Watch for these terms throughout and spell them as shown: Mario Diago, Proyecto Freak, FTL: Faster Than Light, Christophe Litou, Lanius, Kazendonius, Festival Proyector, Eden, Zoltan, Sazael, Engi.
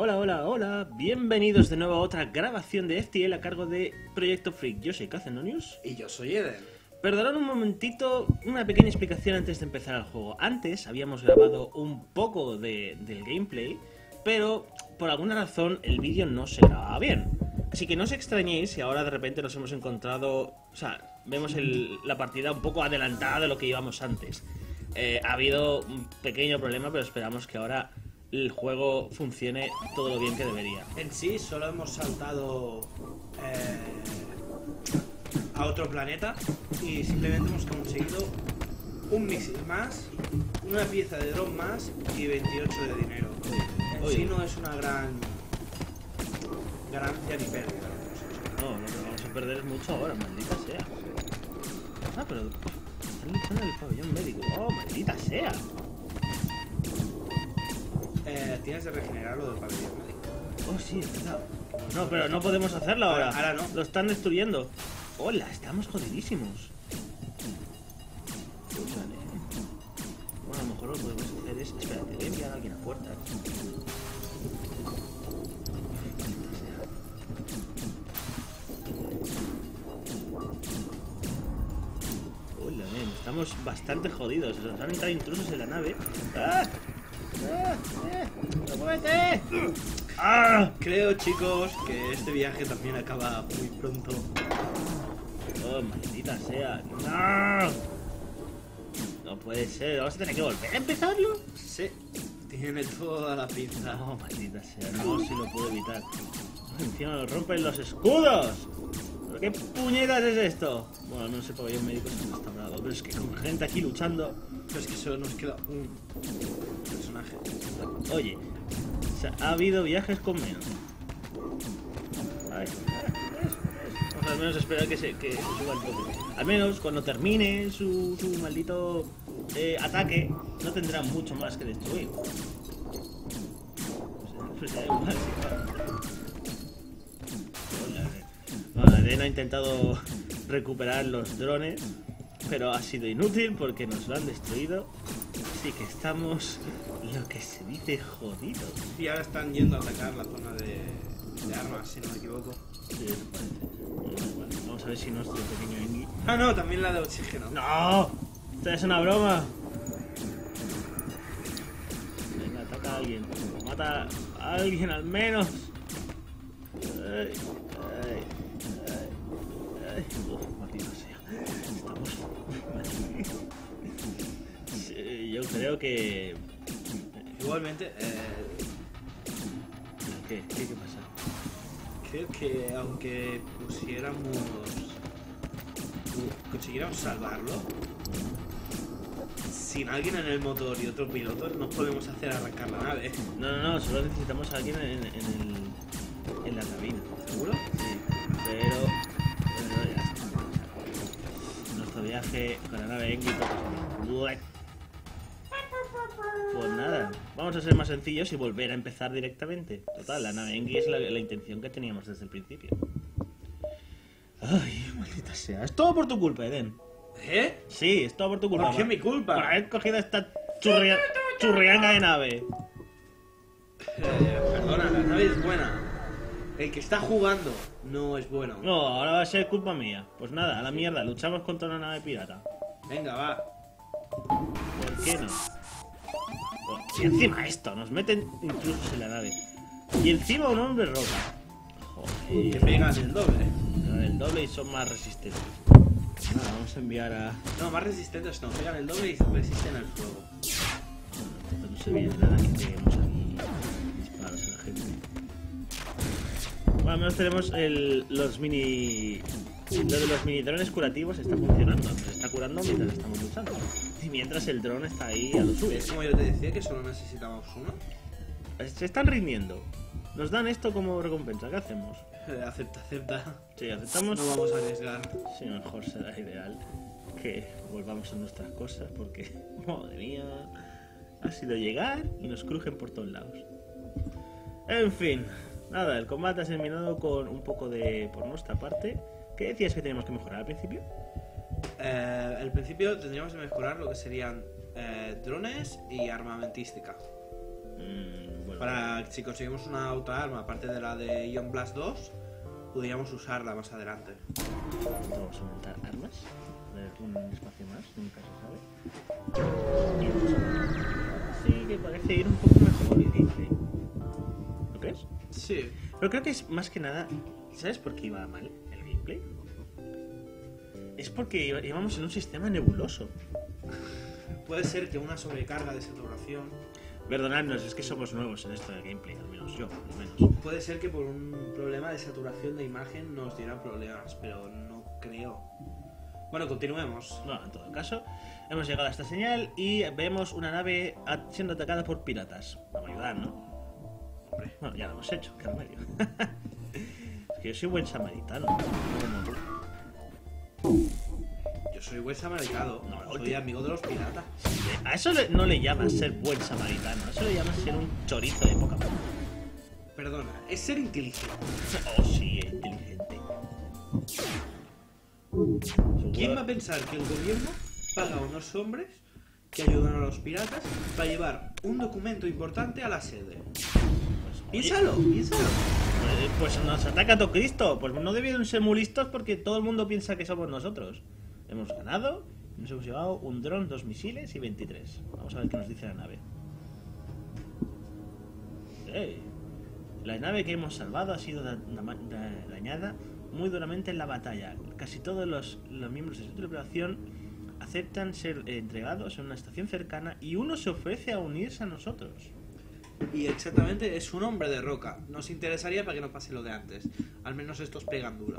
Hola, bienvenidos de nuevo a otra grabación de FTL a cargo de Proyecto Freak. Yo soy Kazendonius. Y yo soy Eden. Perdonad un momentito, una pequeña explicación antes de empezar el juego. Antes habíamos grabado un poco del gameplay, pero por alguna razón el vídeo no se grababa bien. Así que no os extrañéis si ahora de repente nos hemos encontrado... O sea, vemos la partida un poco adelantada de lo que íbamos antes. Ha habido un pequeño problema, pero esperamos que ahora el juego funcione todo lo bien que debería. En sí, solo hemos saltado a otro planeta y simplemente hemos conseguido un misil más, una pieza de dron más y 28 de dinero. En sí no es una gran ganancia ni pérdida. No, lo que vamos a perder es mucho ahora, maldita sea. Ah, pero están luchando en el pabellón médico. Oh, maldita sea. Tienes de regenerarlo del pabellón médico. Oh, sí, es verdad. No, pero no podemos hacerlo ahora. Ahora no. Lo están destruyendo. Hola, estamos jodidísimos. Vale. Bueno, a lo mejor lo que podemos hacer es... Espérate, voy a enviar a alguien a puerta. Hola, men. Estamos bastante jodidos. Nos han entrado intrusos en la nave. ¡Ah! ¡Muévete! ¡Ah! Creo, chicos, que este viaje también acaba muy pronto. Oh, maldita sea. ¡No! No puede ser. ¿Vamos a tener que volver a empezarlo? Sí. Tiene toda la pinta. No, maldita sea. No, si lo puedo evitar. Encima nos rompen los escudos. ¿Pero qué puñetas es esto? Bueno, no sé, pabellón médico se nos está bravo. Pero es que con gente aquí luchando... Pero es que solo nos queda un personaje. Oye, o sea, ha habido viajes con menos. Ay, vamos a al menos esperar que se suba el tope. Al menos cuando termine su maldito ataque, no tendrá mucho más que destruir. Pues da igual, sí. Eden ha intentado recuperar los drones, pero ha sido inútil porque nos lo han destruido. Así que estamos, lo que se dice, jodidos. Y ahora están yendo a atacar la zona de armas, si no me equivoco. Sí, eso parece. Bueno, vamos a ver si nuestro pequeño... Ah, no, también la de oxígeno. ¡No! ¡Esta es una broma! Venga, ataca a alguien. Mata a alguien al menos. Ay. Oh, maldito sea. Estamos... Sí, yo creo que... Igualmente... ¿Qué pasa? Creo que aunque consiguiéramos salvarlo, sin alguien en el motor y otro piloto no podemos hacer arrancar la nave. No, solo necesitamos a alguien en la cabina. ¿Seguro? Sí, pero ya está. Nuestro viaje con la nave en pues nada, vamos a ser más sencillos y volver a empezar directamente. Total, la nave Engi es la intención que teníamos desde el principio. Ay, maldita sea. Es todo por tu culpa, Eden. ¿Eh? Sí, es todo por tu culpa. ¿Por qué es mi culpa? Por haber cogido esta churrianga de nave. Perdona, la nave es buena. El que está jugando no es bueno. No, ahora va a ser culpa mía. Pues nada, a la mierda, luchamos contra una nave pirata. Venga, va. ¿Por qué no? Y encima esto, nos meten intrusos en la nave. Y encima un hombre roca. Joder. Que pegan el doble. Pegan el doble y son más resistentes. Nada, vamos a enviar a... No, más resistentes no, pegan el doble y resisten al fuego. Bueno, no se viene nada que peguemos aquí disparos a la gente. Bueno, al menos tenemos los mini... Lo de los mini drones curativos está funcionando. Se está curando mientras estamos luchando. Y mientras el dron está ahí a lo suyo. Es como yo te decía que solo necesitamos uno. Se están rindiendo. Nos dan esto como recompensa. ¿Qué hacemos? Acepta. Sí, aceptamos. No vamos a arriesgar. Sí, mejor será ideal que volvamos a nuestras cosas porque, madre mía, ha sido llegar y nos crujen por todos lados. En fin, nada, el combate ha terminado con un poco de... por nuestra parte. ¿Qué decías que teníamos que mejorar al principio? Al principio tendríamos que mejorar lo que serían drones y armamentística. Bueno, para si conseguimos una otra arma, aparte de la de Ion Blast 2, podríamos usarla más adelante. ¿Podemos aumentar armas? Un espacio más, nunca se sabe. Sí, que parece ir un poco mejor el gameplay. ¿Lo crees? Sí. Pero creo que es más que nada... ¿Sabes por qué iba mal el gameplay? Es porque íbamos en un sistema nebuloso. Puede ser que una sobrecarga de saturación... Perdonadnos, es que somos nuevos en esto del gameplay, al menos yo, al menos. Puede ser que por un problema de saturación de imagen nos dieran problemas, pero no creo. Bueno, continuemos. No, en todo caso, hemos llegado a esta señal y vemos una nave siendo atacada por piratas. Vamos a ayudar, ¿no? Hombre, bueno, ya lo hemos hecho, qué remedio. Es que yo soy buen samaritano. Yo soy buen samaritano, no, soy amigo de los piratas. A eso no le llamas ser buen samaritano, a eso le llamas ser un chorizo de poca mano. Perdona, es ser inteligente. Oh, sí, es inteligente. ¿Quién va a pensar que el gobierno paga a unos hombres que ayudan a los piratas para llevar un documento importante a la sede? Piénsalo, piénsalo. Pues nos ataca a todo Cristo. Pues no debieron ser muy listos porque todo el mundo piensa que somos nosotros. Hemos ganado, nos hemos llevado un dron, 2 misiles y 23. Vamos a ver qué nos dice la nave. Hey. La nave que hemos salvado ha sido dañada muy duramente en la batalla. Casi todos los miembros de su tripulación aceptan ser entregados en una estación cercana y uno se ofrece a unirse a nosotros. Y exactamente, es un hombre de roca. Nos interesaría para que no pase lo de antes. Al menos estos pegan duro.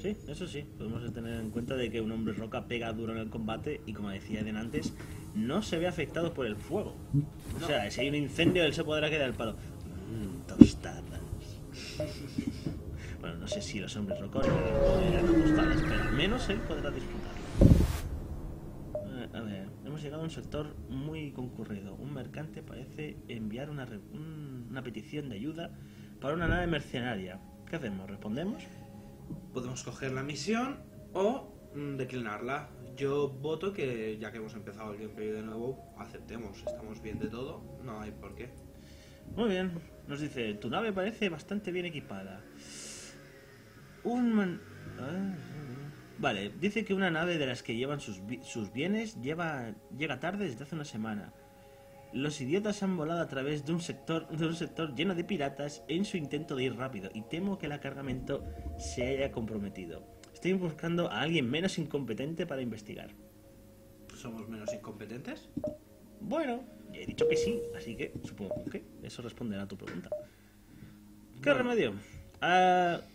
Sí, eso sí. Podemos tener en cuenta de que un hombre roca pega duro en el combate y, como decía Eden antes, no se ve afectado por el fuego. No. O sea, si hay un incendio, él se podrá quedar al palo. Tostadas. Bueno, no sé si los hombres rocos podrán tostadas, pero al menos él podrá disfrutarlo. A ver, hemos llegado a un sector muy concurrido. Un mercante parece enviar una petición de ayuda para una nave mercenaria. ¿Qué hacemos? ¿Respondemos? Podemos coger la misión o declinarla. Yo voto que, ya que hemos empezado el gameplay de nuevo, aceptemos. Estamos bien de todo, no hay por qué. Muy bien, nos dice, tu nave parece bastante bien equipada. Vale, dice que una nave de las que llevan sus bienes llega tarde desde hace una semana. Los idiotas han volado a través de un sector lleno de piratas en su intento de ir rápido y temo que el cargamento se haya comprometido. Estoy buscando a alguien menos incompetente para investigar. ¿Somos menos incompetentes? Bueno, ya he dicho que sí, así que supongo que eso responderá a tu pregunta. ¿Qué remedio?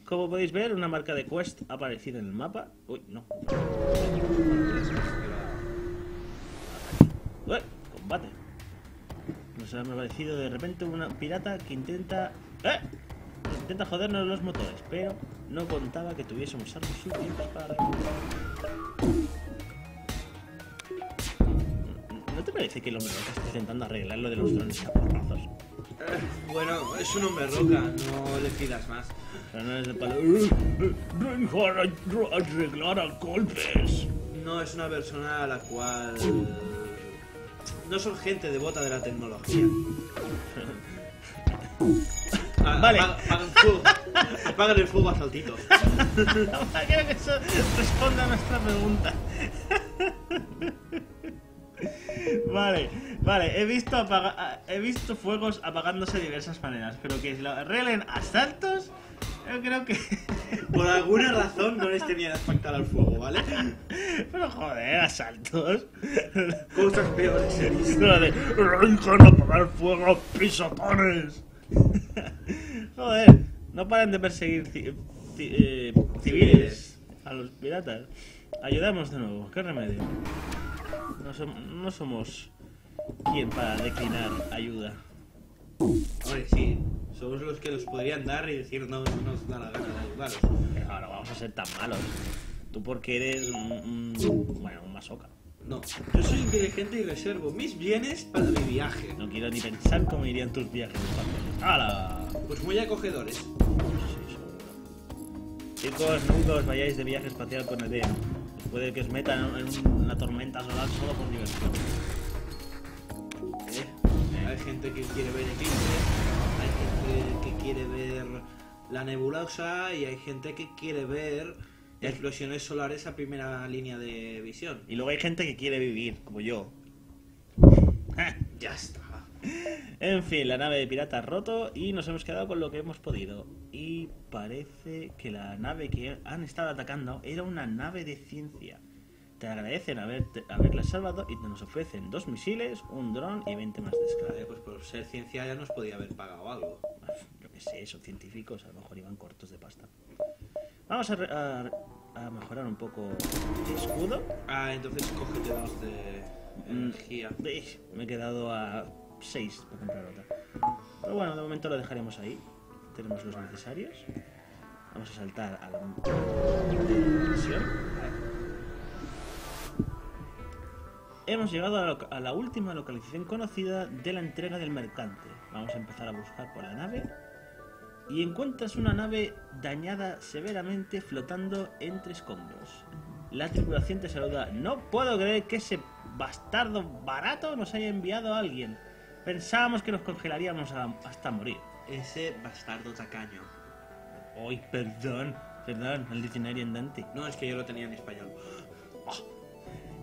Como podéis ver, una marca de quest ha aparecido en el mapa. Uy, no. Combate. Nos ha aparecido de repente una pirata que intenta... Intenta jodernos los motores, pero no contaba que tuviésemos armas suficientes para... ¿No te parece que el hombre roca está intentando arreglar lo de los drones a porrazos? Bueno, es un hombre roca, no le pidas más. Pero no es de palo. Venga a arreglar a golpes. No, es una persona a la cual... No son gente devota de la tecnología. Vale. Apagan el fuego a saltitos. Creo que eso responde a nuestra pregunta. Vale, vale, he visto fuegos apagándose de diversas maneras, pero que lo arreglen a saltos, yo creo que... Por alguna razón no les tenían afectado al fuego, ¿vale? Pero joder, a saltos. Cosas peores. Arrancan a apagar fuego, pisotones. Joder, no paran de perseguir civiles a los piratas. Ayudamos de nuevo, qué remedio. No somos quien para declinar ayuda. Hombre, sí, somos los que los podrían dar y decir no, no nos da la gana de ayudaros. Pero ahora vamos a ser tan malos. Tú porque eres un masoca. No, yo soy inteligente y reservo mis bienes para mi viaje. No quiero ni pensar cómo irían tus viajes. ¡Hala! Pues muy acogedores. Sí, chicos, nunca os vayáis de viaje espacial con Eden. Puede que os metan en una tormenta solar solo por diversión. gente que quiere ver eclipses, hay gente que quiere ver la nebulosa y hay gente que quiere ver explosiones solares a primera línea de visión. Y luego hay gente que quiere vivir, como yo. Ya está. En fin, la nave de pirata ha roto y nos hemos quedado con lo que hemos podido. Y parece que la nave que han estado atacando era una nave de ciencia. Te agradecen haberla salvado y nos ofrecen 2 misiles, un dron y 20 más de escala. Pues por ser ciencia ya nos podía haber pagado algo. Yo qué sé, son científicos, a lo mejor iban cortos de pasta. Vamos a mejorar un poco el escudo. Ah, entonces cógete 2 de energía. Me he quedado a 6 para comprar otra. Pero bueno, de momento lo dejaremos ahí. Tenemos los necesarios. Vamos a saltar a la misión. Hemos llegado a la última localización conocida de la entrega del mercante. Vamos a empezar a buscar por la nave. Y encuentras una nave dañada severamente flotando entre escombros. La tripulación te saluda. No puedo creer que ese bastardo barato nos haya enviado a alguien. Pensábamos que nos congelaríamos hasta morir. Ese bastardo tacaño. Ay, perdón, el diccionario andante. No, es que yo lo tenía en español.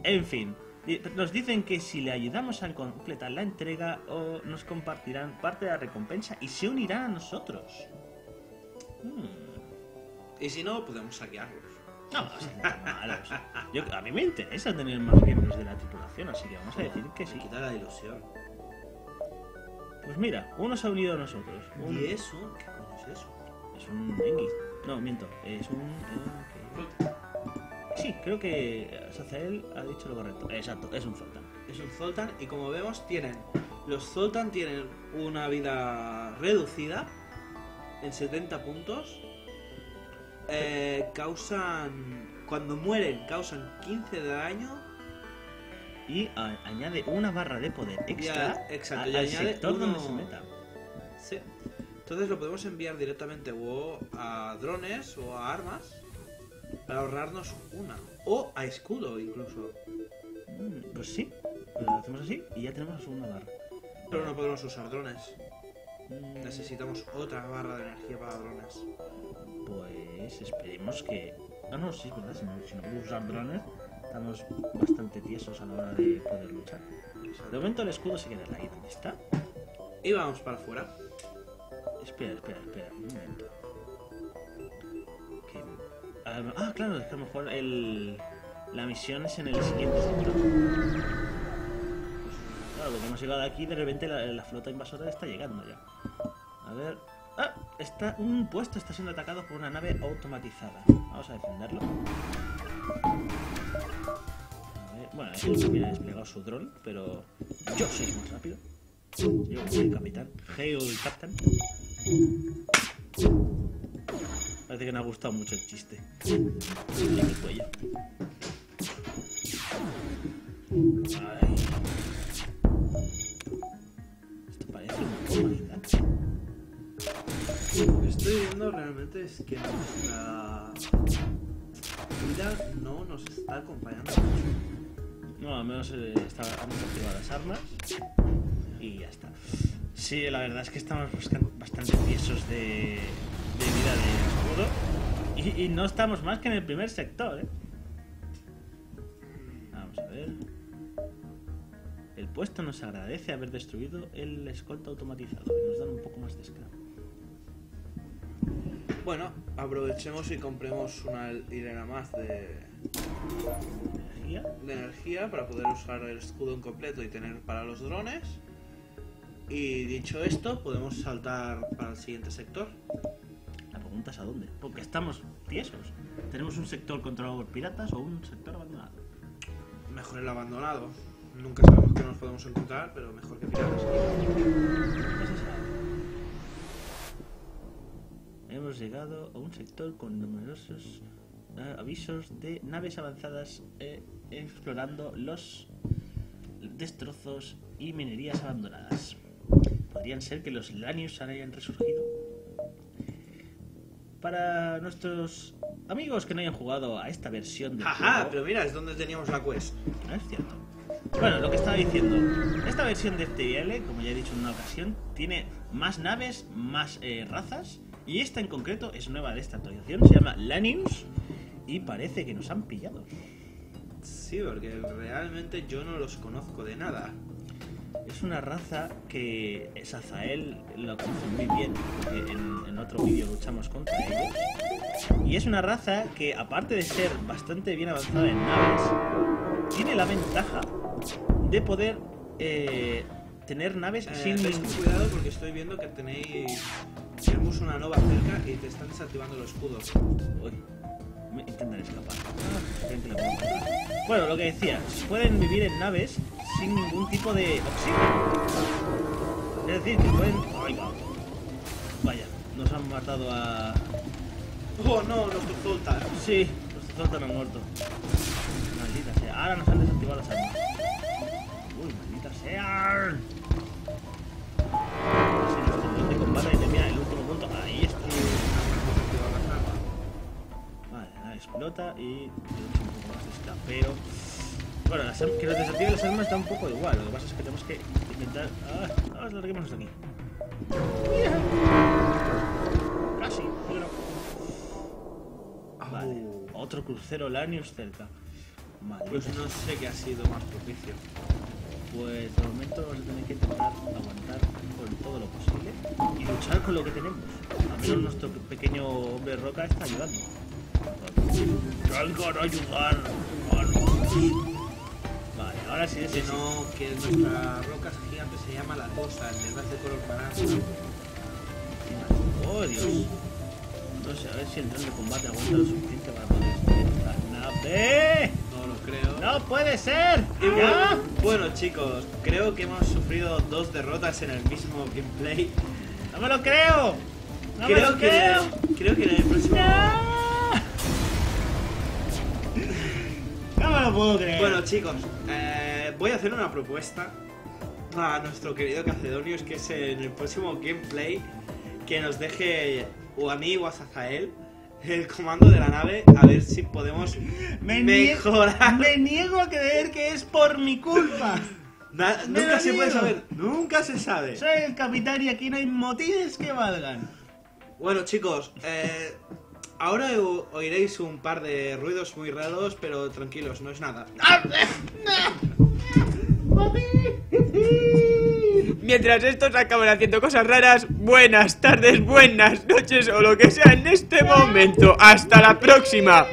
En fin, nos dicen que si le ayudamos a completar la entrega o nos compartirán parte de la recompensa y se unirán a nosotros. Y si no, podemos saquearlos. No, no sean tan malos. A mí me interesa tener más miembros de la tripulación, así que vamos a decir que sí. Me quita la ilusión. Pues mira, uno se ha unido a nosotros. ¿Y eso? ¿Qué coño es eso? Es un dengue. No, miento. Es un... Sí, creo que Sazael ha dicho lo correcto. Exacto, es un Zoltan. Es un Zoltan y como vemos tienen... Los Zoltan tienen una vida reducida en 70 puntos. Causan... Cuando mueren, causan 15 de daño. Y añade una barra de poder extra al sector donde se meta. Sí. Entonces lo podemos enviar directamente o a drones o a armas para ahorrarnos una. O a escudo incluso. Pues sí, pues lo hacemos así y ya tenemos la segunda barra. Pero no podemos usar drones. Necesitamos otra barra de energía para drones. Pues esperemos que... Ah, no, sí, verdad, si no puedo usar drones... Estamos bastante tiesos a la hora de poder luchar. De momento el escudo se queda ahí donde está. Y vamos para afuera. Espera, un momento. Okay. Ah, claro, es que a lo mejor la misión es en el siguiente sector. Pues, claro, porque hemos llegado aquí y de repente la flota invasora está llegando ya. A ver... Ah, un puesto está siendo atacado por una nave automatizada. Vamos a defenderlo. Bueno, él también ha desplegado su dron, pero yo soy más rápido. Yo soy el capitán. Hail Captain. Parece que no ha gustado mucho el chiste. Y mi cuello. Ay. Esto parece una humanidad. Lo que estoy viendo realmente es que nuestra vida no nos está acompañando mucho. No, al menos hemos activado las armas y ya está. Sí, la verdad es que estamos bastante tiesos de vida de escudo y no estamos más que en el primer sector, ¿eh? Vamos a ver. El puesto nos agradece haber destruido el escolta automatizado y nos dan un poco más de escala. Bueno, aprovechemos y compremos una hilera más de energía para poder usar el escudo en completo y tener para los drones. Y dicho esto, podemos saltar para el siguiente sector. La pregunta es a dónde, porque estamos tiesos. Tenemos un sector controlado por piratas o un sector abandonado. Mejor el abandonado. Nunca sabemos qué nos podemos encontrar, pero mejor que piratas. Hemos llegado a un sector con numerosos avisos de naves avanzadas explorando los destrozos y minerías abandonadas. Podrían ser que los Lanius hayan resurgido. Para nuestros amigos que no hayan jugado a esta versión del juego... Pero mira, es donde teníamos la quest. No es cierto. Bueno, lo que estaba diciendo, esta versión de FTL, como ya he dicho en una ocasión, tiene más naves, más razas, y esta en concreto es nueva de esta actualización, se llama Lanius, y parece que nos han pillado. Sí, porque realmente yo no los conozco de nada. Es una raza que Sazael lo conoce muy bien, porque en otro vídeo luchamos contra ellos. Y es una raza que, aparte de ser bastante bien avanzada en naves, tiene la ventaja de poder tener naves sin... Cuidado, porque estoy viendo que tenemos una nova cerca y te están desactivando los escudos. Uy, me intentan escapar. Bueno, lo que decía, pueden vivir en naves sin ningún tipo de oxígeno. Es decir, que pueden... Vaya, nos han matado a... ¡Oh, no! Nuestro Zoltan. Sí, nuestro Zoltan han muerto. Maldita sea. Ahora nos han desactivado las armas. ¡Uy, maldita sea! Se nos conduce de combate y termina el último punto. Ahí está. Vale, la explota y... Yo un poco más de escapero. Bueno, que nos desactiven las armas está un poco igual. Lo que pasa es que tenemos que intentar... ¡Ah! Larguémonos de aquí. Casi, pero no. Vale, otro crucero Lanius cerca. Madre, pues no sé qué ha sido más propicio. Pues de momento vamos a tener que intentar aguantar con todo lo posible y luchar con lo que tenemos. A menos nuestro pequeño hombre roca está ayudando. ¡Salgan a ayudar! Vale, ahora sí es no, que nuestra roca gigante se llama la cosa, en verdad de color naranja. ¡Oh, Dios! No sé, a ver si el tren de combate aguanta lo suficiente para poder estar en la nave. No lo creo. ¡No puede ser! ¿Ya? Bueno, chicos, creo que hemos sufrido dos derrotas en el mismo gameplay. ¡No me lo creo! ¡No creo me lo que, creo! Creo que en el próximo... No. No me lo puedo creer. Bueno, chicos, voy a hacer una propuesta a nuestro querido Kazendonius, que es en el próximo gameplay que nos deje, o a mí o a Sazael, el comando de la nave, a ver si podemos mejorar. Me niego a creer que es por mi culpa. Nunca se puede saber, nunca se sabe. Soy el capitán y aquí no hay motines que valgan. Bueno, chicos, ahora oiréis un par de ruidos muy raros, pero tranquilos, no es nada. Mientras estos acaban haciendo cosas raras, buenas tardes, buenas noches o lo que sea en este momento. ¡Hasta la próxima!